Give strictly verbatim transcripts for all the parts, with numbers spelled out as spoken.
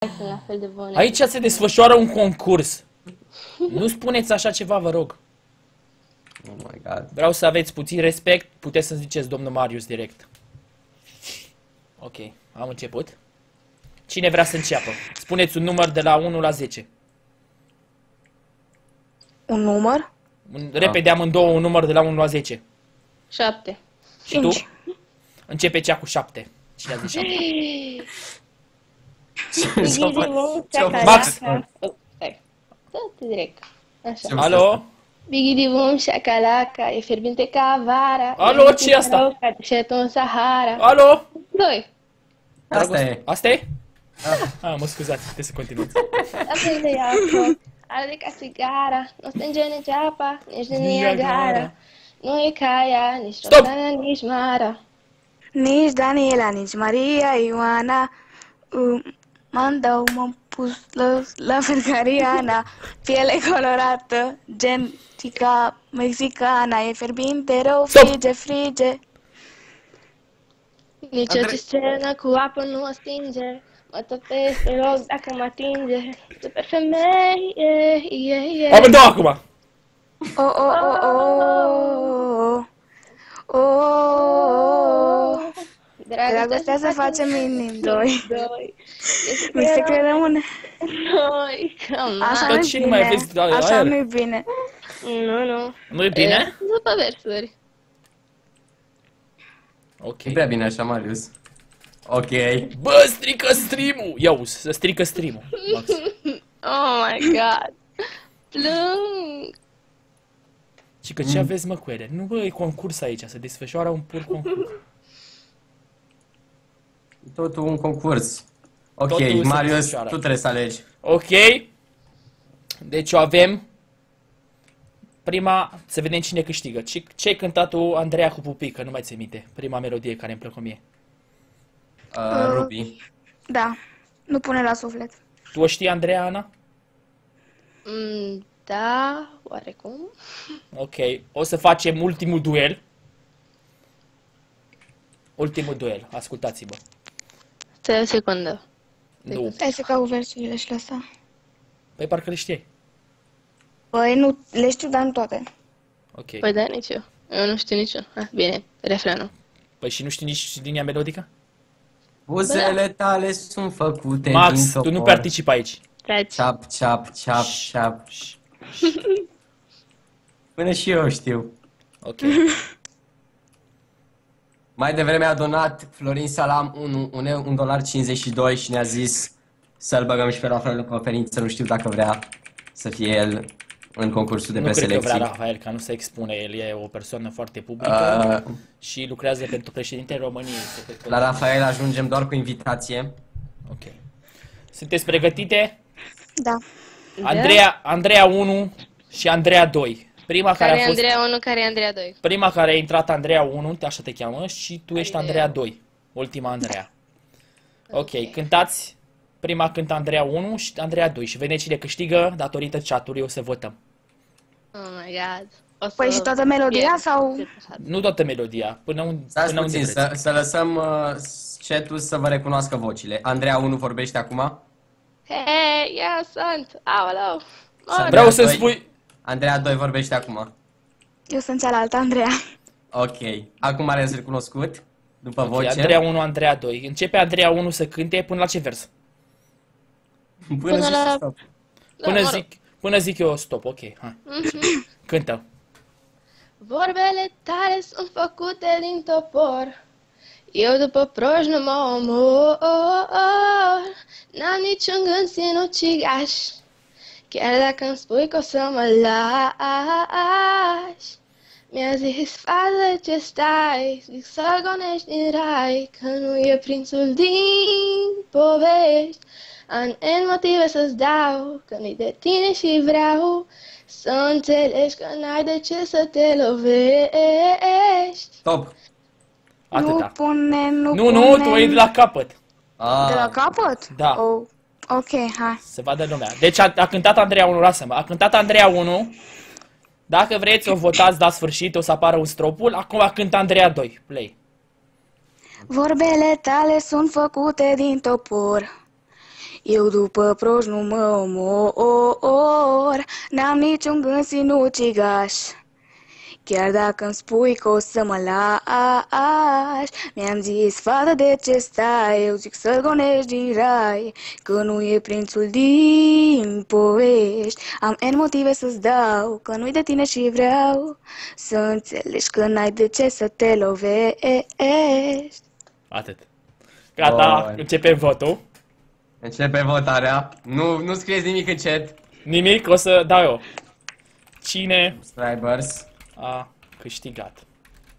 La fel de bune. Aici se desfășoară un concurs. Nu spuneți așa ceva, vă rog. Oh my God. Vreau să aveți puțin respect, puteți să ziceți domnul Marius direct. Ok, am început. Cine vrea să înceapă? Spuneți un număr de la unu la zece. Un număr? Un, repede amândouă un număr de la unu la zece. șapte. Și cinci. Tu? Începe cea cu șapte. Cine a zis șapte? Max! Tot direct. Alo? Bigidibum, șacalaca, e fierbinte ca vara. Alo, ce e asta? Alo? Doi. Asta e. Asta e? Ah, mă scuzați, puteți să continuați. Asta e de iapă, arde ca țigara, nu stânge nici apa, nici de Niagara. Nu e ca ea, nici Roxana, nici Mara. Nici Daniela, nici Maria, Ioana. M-am dau, m-am pus la fergariana, piele colorată, genetica mexicana, e fierbinte rău, frige, frige. Nici o țicenă cu apă nu mă stinge, mă topesc pe roz dacă mă atinge. Super femeie. Am dau acum! O, o, o, o, o, o, dragostea să facem minim doi. Mi se crede une. Așa nu-i bine. Așa nu-i bine. Nu, nu. Nu-i bine? După versuri. Ok. Nu prea bine așa, Marius. Ok. Bă, strică stream-ul! Ia uzi, să strică stream-ul. Oh my God. Plâng. Și că ce aveți, mă, cu ele? Nu, bă, e concurs aici, se desfășoară un pur concurs. Totul un concurs. Ok, totul Marius, tu trebuie să alegi. Ok. Deci o avem. Prima, să vedem cine câștigă. Ce-ai cântat tu, Andreea, cu Pupică? Nu mai ți minte. Prima melodie care îmi plăcă mie. Uh, Ruby. Da. Nu pune la suflet. Tu o știi, Andreea, Ana? Mm, da, oarecum. Ok. O să facem ultimul duel. Ultimul duel, ascultați-vă. Stai o secundă. Nu. Hai să caut versurile și lăsa. Păi parcă le știi. Păi nu, le știu, dar nu toate. Ok. Păi da, nici eu. Eu nu știu nici eu. Ah, bine, refrenul. Păi și nu știi nici linia melodică? Buzele tale sunt făcute Max, din topor. Tu nu participi aici. Ceap, ceap, ceap, ceap. Până și eu știu. Ok. Mai devreme a donat Florin Salam un dolar cincizeci și doi și ne-a zis să-l băgăm și pe Rafael în conferință, nu știu dacă vrea să fie el în concursul de preselecții. Nu cred că vrea Rafael, ca nu se expune, el e o persoană foarte publică uh, și lucrează pentru președintele României. La Rafael ajungem doar cu invitație. Ok. Sunteți pregătite? Da. Andreea, Andreea unu și Andreea doi. Prima care, care a fost... Andreea unu, care e Andreea doi? Prima care a intrat Andreea unu, așa te cheamă, și tu ești Andreea doi, ultima Andreea. Okay. Ok, cântați, prima cântă Andreea unu și Andreea doi și vedeți cine câștigă, datorită chat-ului o să votăm. Oh my God. O să... Păi și toată melodia sau? Nu toată melodia, până unde vreți. Să, să lăsăm uh, chat-ul să vă recunoască vocile. Andreea unu vorbește acum? Hei, eu sunt, aoleu. Vreau să-mi spui... Andreea doi vorbește acum. Eu sunt cealaltă, Andreea. Ok. Acum ați recunoscut? După okay, voce. Andreea unu, Andreea doi. Începe Andreea unu să cânte până la ce vers? Până, până zic la... stop. Până, da, zic, până zic eu stop, ok. Hai. Mm-hmm. Cântă. Vorbele tale sunt făcute din topor. Eu după proști nu mă omor. N-am niciun gând sinucigaș. Chiar dacă îmi spui că o să mă lași, mi-a zis, fată, ce stai, zic să-l gonești din rai, că nu e prințul din povești. Am N motive să-ți dau, că nu-i de tine și vreau să înțelegi că n-ai de ce să te lovești. Stop! Atâta. Nu pune, nu pune... Nu, nu, tu ești de la capăt. Ah. De la capăt? Da. Oh. Ok, hai. Se vadă lumea. Deci a, a cântat Andreea unu, lasă-mă. A cântat Andreea unu. Dacă vreți, o votați la sfârșit, o să apară un stropul. Acum cântă Andreea doi. Play. Vorbele tale sunt făcute din topor. Eu după proști nu mă omor, n-am niciun gând sinucigaș. Chiar dacă îmi spui că o să mă lași, mi-am zis, fata, de ce stai? Eu zic să-l gonești din rai, că nu e prințul din povești. Am N motive să-ți dau, că nu-i de tine și vreau să înțelegi că n-ai de ce să te lovești. Atât. Gata, oh. Începem votul. Începem votarea. Nu, nu scrieți nimic încet. Nimic, o să dau eu. Cine? Stribers. A câștigat.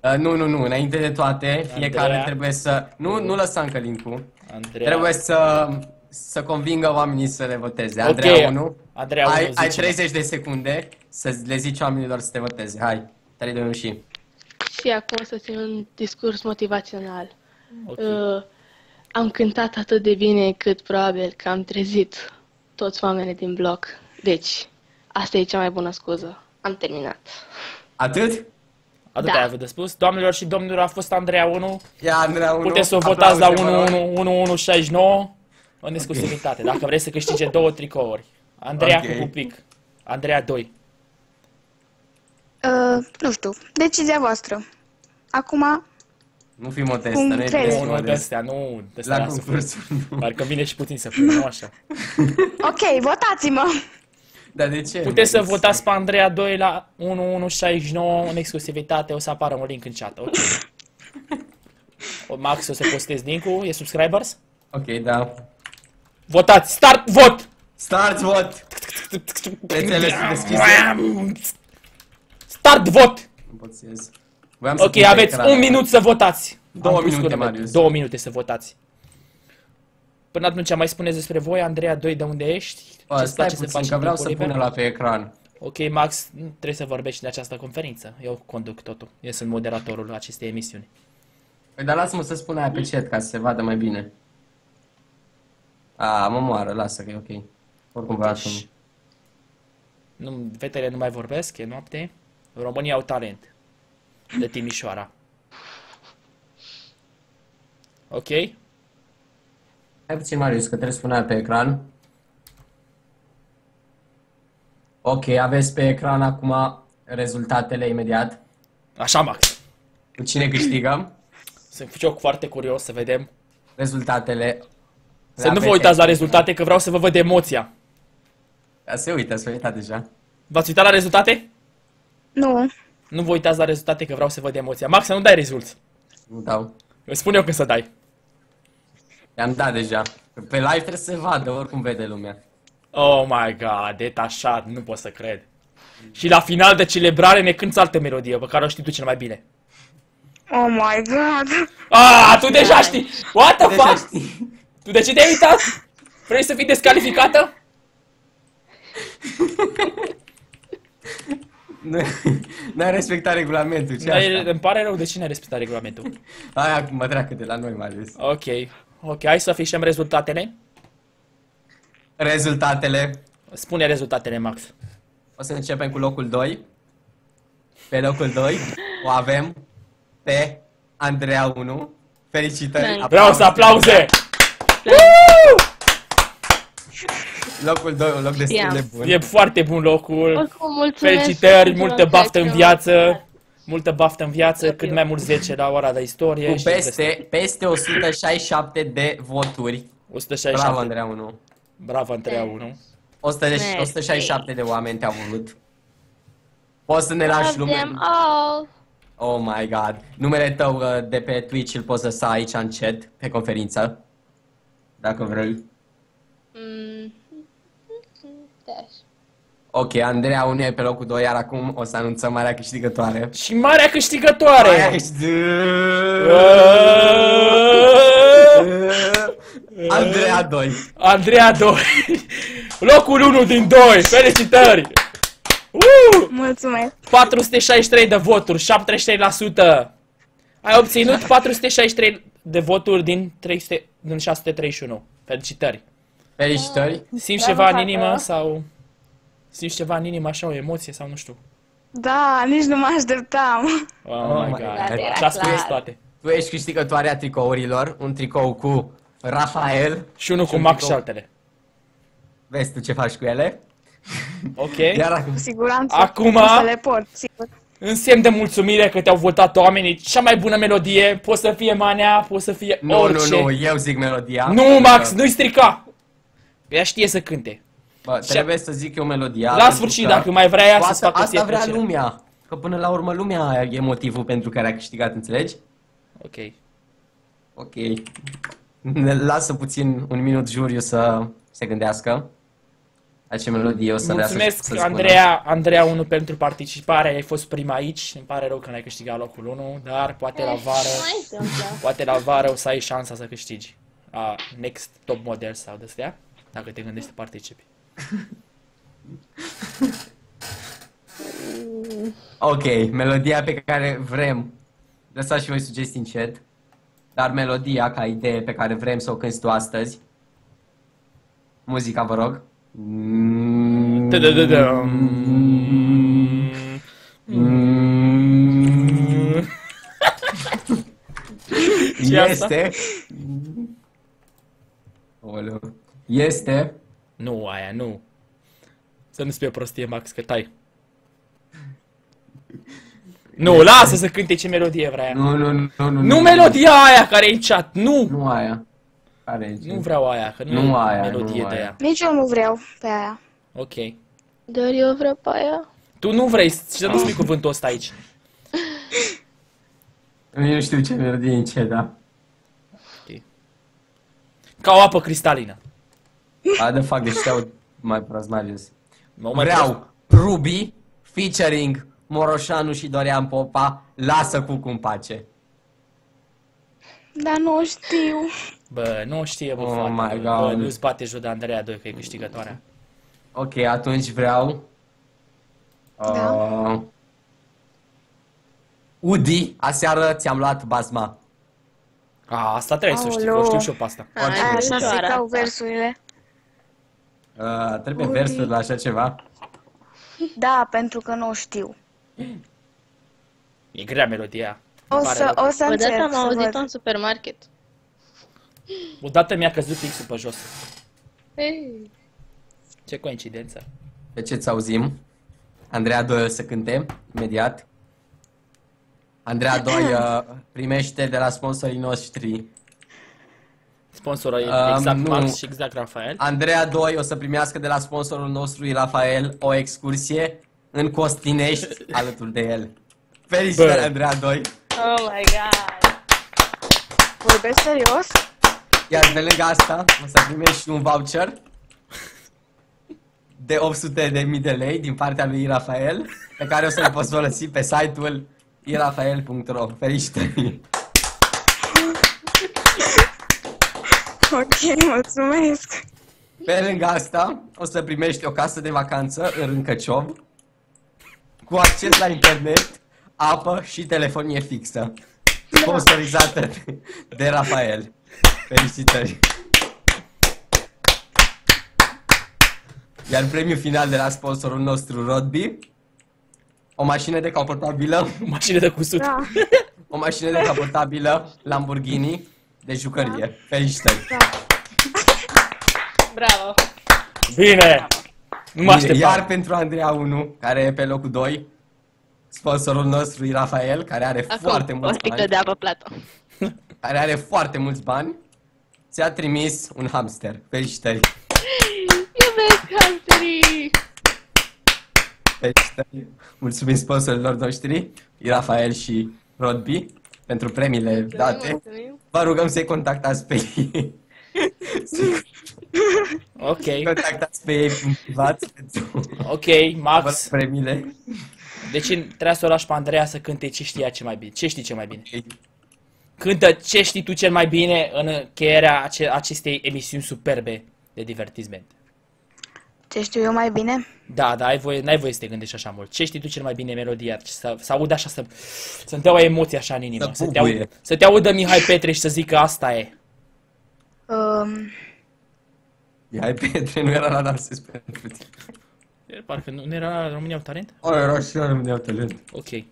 Uh, nu, nu, nu, înainte de toate, fiecare Andrea. Trebuie să... Nu, nu lăsa încă link-ul. Trebuie să, să convingă oamenii să le voteze. Andrei, okay. unu, Andrei, ai, unu ai treizeci de secunde să le zici oamenilor să te voteze. Hai, trei, doi, unu și... Și acum să țin un discurs motivațional. Okay. Uh, am cântat atât de bine cât probabil că am trezit toți oamenii din bloc. Deci, asta e cea mai bună scuză. Am terminat. Atât? Atât ai avut de spus. Doamnelor și domnilor, a fost Andreea unu. Ia, Andreea unu. Puteți să o votați la unu unu unu unu șase nouă în exclusivitate, dacă vreți să câștige două tricouri. Andreea cu pupic. Andreea doi. Nu știu. Decizia voastră. Acum... Nu fi modestă, nu e modestă, nu. La concursul, nu. Parcă vine și puțin să fie, nu așa. Ok, votați-mă! Dar de ce? Puteți să votați pe Andreea doi la unu unu șase nouă în exclusivitate, o să apară un link în chat, ok? Max, o să postez link-ul, e subscribers? Ok, da. Votați! Start vot! Start vot! Rețelele sunt deschise. Start vot! Ok, aveți un minut să votați. Două minute, Marius. Două minute să votați. Până atunci mai spuneți despre voi, Andreea doi, de unde ești? Ce stai puțin, să faci că vreau să pun la pe ecran. Ok, Max, trebuie să vorbești de această conferință. Eu conduc totul. Eu sunt moderatorul acestei emisiuni. Păi, dar lasă-mă să spun aia pe chat ca să se vadă mai bine. A, mă moară, lasă că e ok. Oricum vreau să nu. Fetele nu mai vorbesc, e noapte. România au talent. De Timișoara. Ok? Hai puțin, Marius, că trebuie să pun aia pe ecran. Ok, aveți pe ecran acum rezultatele imediat. Așa, Max. Cine câștigă? Sunt eu foarte curios să vedem rezultatele. Să nu vă uitați la rezultate, că vreau să vă văd emoția. Da, se uită, s-a uitat deja. V-ați uitat la rezultate? Nu. Nu vă uitați la rezultate, că vreau să văd emoția. Max, să nu dai rezulți. Nu dau. Îmi spun eu când să dai. I-am dat deja. Pe live trebuie să se vadă, oricum vede lumea. Oh my god, detașat, nu pot să cred. Și la final de celebrare ne cânti altă melodie, pe care o știi tu cel mai bine. Oh my god. Ah, tu deja știi. What the fuck? Tu de ce te-ai uitat? Vrei să fii descalificată? N-ai respectat regulamentul, ce asta? Îmi pare rău, de ce n-ai respectat regulamentul? Hai, acum treacă de la noi, mai ales. Ok, ok, hai să afișăm rezultatele. Rezultatele. Spune rezultatele, Max. O să începem cu locul doi. Pe locul doi o avem pe Andreea unu. Felicitări! Vreau să aplauze! Locul doi, un loc destul de bun. E foarte bun locul. Felicitări, multă baftă în viață. Multă baftă în viață, cât mai mult zece la ora de istorie. Cu peste, peste o sută șaizeci și șapte de voturi. o sută șaizeci și șapte. Bravo, Andreea unu. Bravo, Andreea unu. o sută șaizeci și șapte de oameni te-au văzut. Poți să ne lași lumea. Oh my god. Numele tău de pe Twitch îl poți lăsa aici în chat, pe conferință. Dacă vrei. Ok, Andreea unu e pe locul doi, iar acum o să anunțăm marea câștigătoare. Și marea câștigătoare! Marea câștigătoare! Andreea doi. Andreea doi. Locul unu din doi. Felicitări! Uh! Mulțumesc. patru sute șaizeci și trei de voturi, șaptezeci și trei la sută. Ai obținut patru sute șaizeci și trei de voturi din, trei sute, din șase sute treizeci și unu. Felicitări. Felicitări. Simți ceva în inimă sau simți ceva în inimă, așa o emoție sau nu știu. Da, nici nu mă așteptam. Oh, oh my god. S-a spus toate. Tu ești câștigătoarea tricourilor, un tricou cu Rafael și unul cu Max și altele. Vezi tu ce faci cu ele. Ok. Iar acum... Cu siguranță acum... să le port, sigur. În semn de mulțumire că te-au votat oamenii, cea mai bună melodie, poți să fie Manea, poți să fie nu, orice. Nu, nu, eu zic melodia. Nu, Max, nu-i strica! Ea știe să cânte. Bă, trebuie și... să zic eu melodia. La sfârșit, dacă mai vrea ea să-ți facă ție plăcere. Asta vrea lumea, că până la urmă lumea e motivul pentru care a câștigat, înțelegi? Ok. Ok. Ne lasă puțin un minut Juriu să se gândească. Acea melodie o să mulțumesc, să, să Andreea, Andreea unu pentru participare, ai fost prima aici, îmi pare rău că n-ai câștigat locul unu, dar poate la vară, poate la vară o să ai șansa să câștigi uh, Next Top Model sau de-astea, dacă te gândești să participi. Ok, melodia pe care vrem, lăsați și voi sugestii în chat, dar melodia ca idee pe care vrem să o cânti tu astăzi, muzica vă rog. Este. Este. Nu, aia, nu. Să nu spui prostie, Max, că tai. Nu, lasă să cânte ce melodie vrea. Nu, nu, nu, nu. Nu melodia aia care e în chat, nu. Nu aia. Nu vreau aia, că nu, nu aia, melodie nu de aia. Aia. Nici eu nu vreau pe aia. Ok. Dar eu vreau pe aia. Tu nu vrei să nu spui cuvântul ăsta aici. Eu nu știu ce melodie în ce, da. Ok. Ca o apă cristalină. A, de fapt, deci stau mai prost, mai jos. Vreau Ruby, featuring Moroșanu și Dorian Popa, lasă cu cum pace. Dar nu știu. Bă, nu știe, bă, oh fata, my God. Bă, nu-ți bate jur de Andreea doi, că e câștigătoarea. Ok, atunci vreau... Da. Uh, Udi, aseară ți-am luat basma. A, asta trebuie oh, să știi, că știu și eu pe asta. Aia, așa se cau versurile. Uh, trebuie Udi. Versuri la așa ceva? Da, pentru că nu știu. E grea melodia. O să, o să încerc să văd. Am auzit-o în supermarket. Odată mi-a căzut pixul pe jos. Ei. Ce coincidență. Pe ce-ți auzim? Andreea doi o să cânte imediat. Andreea doi primește de la sponsorii noștri. Sponsorul um, exact Max și exact Rafael. Andreea doi o să primească de la sponsorul nostru, Rafael, o excursie în Costinești alături de el. Felicitări, Andreea doi! Oh my God! Vorbești serios? Iar pe lângă asta o să primești un voucher de opt sute de mii de lei din partea lui Rafael, pe care o să-l poți folosi pe site-ul i rafael punct ro. Felicitări! Ok, mulțumesc! Pe lângă asta o să primești o casă de vacanță în Râncăciov cu acces la internet, apă și telefonie fixă, sponsorizată de Rafael. Felicitări! Iar premiul final de la sponsorul nostru, Rodby, o mașină de capotabilă, o mașină de cusut, da. O mașină de capotabilă, Lamborghini, de jucărie. Da. Felicitări! Da. Bravo! Bine! Nu mă așteptam! Iar pentru Andreea unu, care e pe locul doi, sponsorul nostru e Rafael, care are Acum, foarte mulți bani. O sticlă de apă plată. Care are foarte mulți bani. Ți-a trimis un hamster. Felicitări! Iubesc hamsterii! Felicitări! Mulțumim sponsorilor noștri, Rafael și Rodby, pentru premiile mulțumim, date. Mulțumim. Vă rugăm să-i contactați pe ei. Ok. Contactați pe ei în privat. Ok, Max. Premiile. Deci trebuie să o lași pe Andreea să cânte ce știa ce mai bine. Ce știi ce mai bine? Okay. Cântă ce știi tu cel mai bine în încheierea ace acestei emisiuni superbe de divertisment. Ce știu eu mai bine? Da, da, n-ai voie, n-ai voie să te gândești așa mult. Ce știi tu cel mai bine melodia? Să, să aud așa, să, să-mi dea o emoție așa în inimă. Să, să, te aud, să te audă Mihai Petre și să zică asta e. Um... Mihai Petre nu era la danse, sper. Parcă nu, nu era România au talent? O, era și la România au talent. Ok. Uh,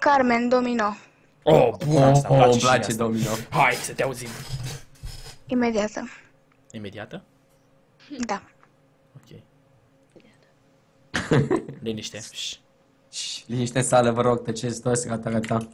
Carmen Domino. Oh, bun, asta îmi place, place Domino. Hai, să te auzim. Imediată. Imediată? Da. Ok. Liniște. Liniște în sală, vă rog, tăceți toți, gata, gata.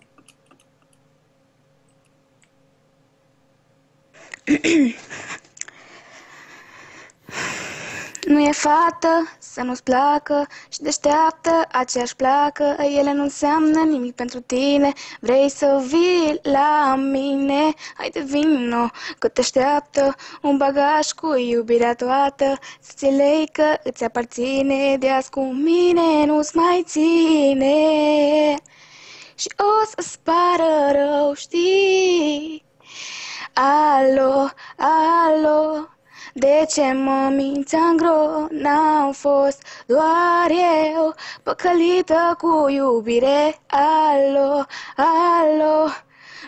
Nu e fată, să nu-ți placă, și deșteaptă, aceeași placă. Ele nu înseamnă nimic pentru tine. Vrei să vii la mine? Haide, vino, că te așteaptă un bagaj cu iubirea toată. Să ți lei că îți aparține, de azi cu mine nu-ți mai ține. Și o să-ți pară rău, știi? Alo, alo, de ce mă mințeam gro? N-am fost doar eu păcălită cu iubire. Alo, alo,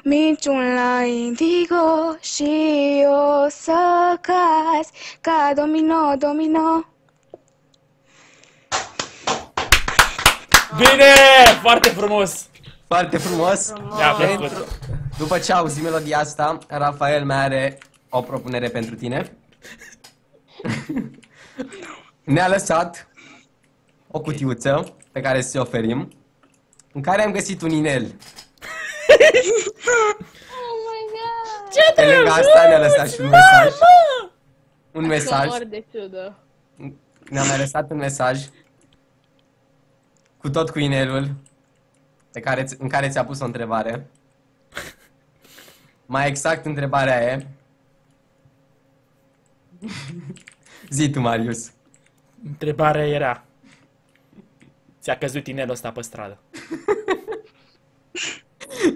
minciun la indigo și o să cazi ca domino, domino. Bine! Foarte frumos! Foarte frumos! Da, pentru... După ce auzi melodia asta, Rafael mai are o propunere pentru tine. Ne-a lăsat o cutiuță pe care să-i oferim, în care am găsit un inel. Oh my God! Ce pe lângă asta ne-a lăsat și un mesaj. Un mesaj. Ne-a mai lăsat un mesaj cu tot cu inelul pe care, în care ți-a pus o întrebare. Mai exact întrebarea e... Zi tu, Marius. Întrebarea era... Ți-a căzut inelul ăsta pe stradă.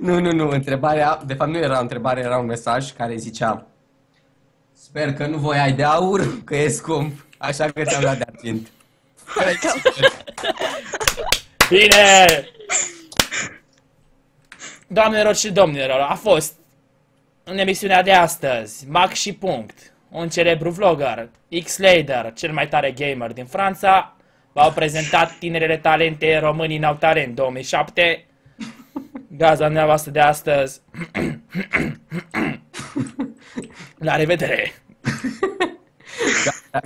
Nu, nu, nu. Întrebarea... De fapt nu era o întrebare, era un mesaj care zicea... Sper că nu voi ai de aur, că e scump. Așa că ți-am luat de argint. Bine! Doamnelor și domnilor, a fost... În emisiunea de astăzi, Mac și Punct, un celebru vlogger, xSlayder, cel mai tare gamer din Franța, v-au prezentat tinerele talente Românii N-au Talent două mii șapte. Gazda dumneavoastră de astăzi. La revedere!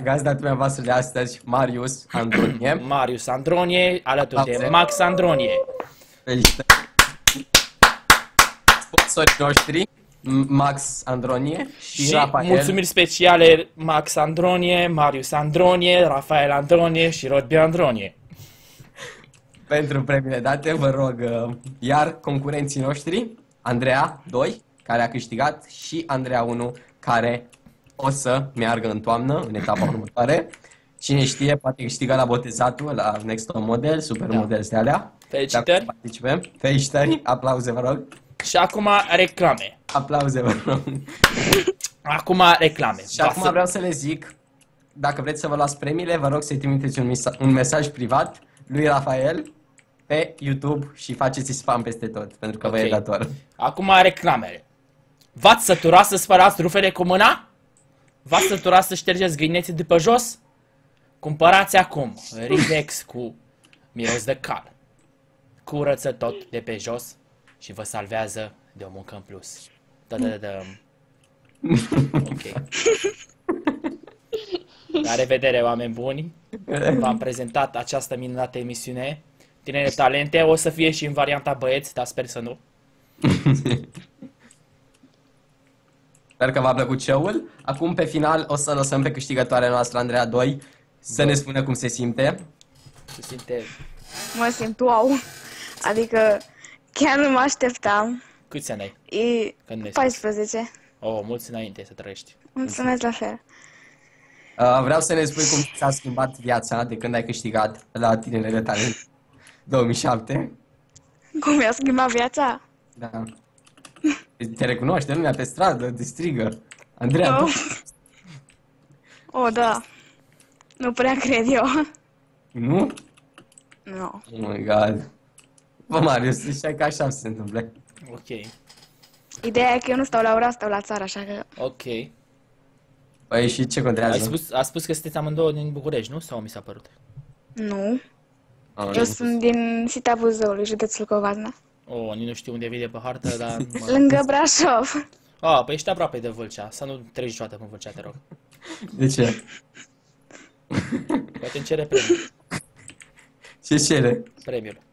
Gazda dumneavoastră de astăzi, Marius Andronie. Marius Andronie, alături de Max Andronie. Sponsorii noștri. Max Andronie și, și Rafael. Mulțumiri speciale Max Andronie, Marius Andronie, Rafael Andronie și Rodby Andronie. Pentru premiile date, vă rog, iar concurenții noștri, Andreea doi, care a câștigat, și Andreea unu, care o să meargă în toamnă, în etapa următoare. Cine știe, poate câștiga la botezatul, la Next Top Model, Supermodel de alea. Felicitări! Felicitări, aplauze, vă rog. Și acum reclame. Aplauze, vă rog. Acum reclame. Și acum vreau să le zic, dacă vreți să vă luați premiile, vă rog să-i trimiteți un, mesa un mesaj privat lui Rafael pe YouTube și faceți spam peste tot, pentru că okay. Vă e dator. Acum reclamele. V-ați săturat să spălați rufele cu mâna? V-ați săturat să ștergeți gâineții de pe jos? Cumpărați acum Ridex cu miros de cal. Curăță tot de pe jos și vă salvează de o muncă în plus. Da, da, da, da. Ok. La revedere, oameni buni. V-am prezentat această minunată emisiune. Tinere talente. O să fie și în varianta băieți, dar sper să nu. Sper că v-a plăcut show-ul. Acum, pe final, o să lăsăm pe câștigătoarea noastră, Andreea doi, să ne spună cum se simte. Se simte... Mă simt wow. Adică... Chiar nu mă așteptam. Câți ani ai? E... paisprezece. Oh, mulți înainte să trăiești. Mulțumesc, la fel. Uh, vreau să ne spui cum ți-a schimbat viața de când ai câștigat la tinerele talent două mii șapte. Cum mi-a schimbat viața? Da. Te recunoaște lumea pe stradă, te strigă. Andreea. Oh. Oh, da. Nu prea cred eu. Nu? Nu. No. Oh my God. Bă, Marius, știi că așa se întâmplă. Ok. Ideea e că eu nu stau la ora, stau la țară, așa că... Ok. Păi și ce contează? Ai spus, a spus că sunteți amândouă din București, nu? Sau mi s-a părut? Nu. A, eu nu sunt din Sita Buzăului, județul Covasna. Oh, nu știu unde vine pe hartă, dar... Lângă Brașov. Ah, păi ești aproape de Vâlcea, să nu treci niciodată pe Vâlcea, te rog. De ce? Poate îmi cere premiul. Ce cere? Premiul.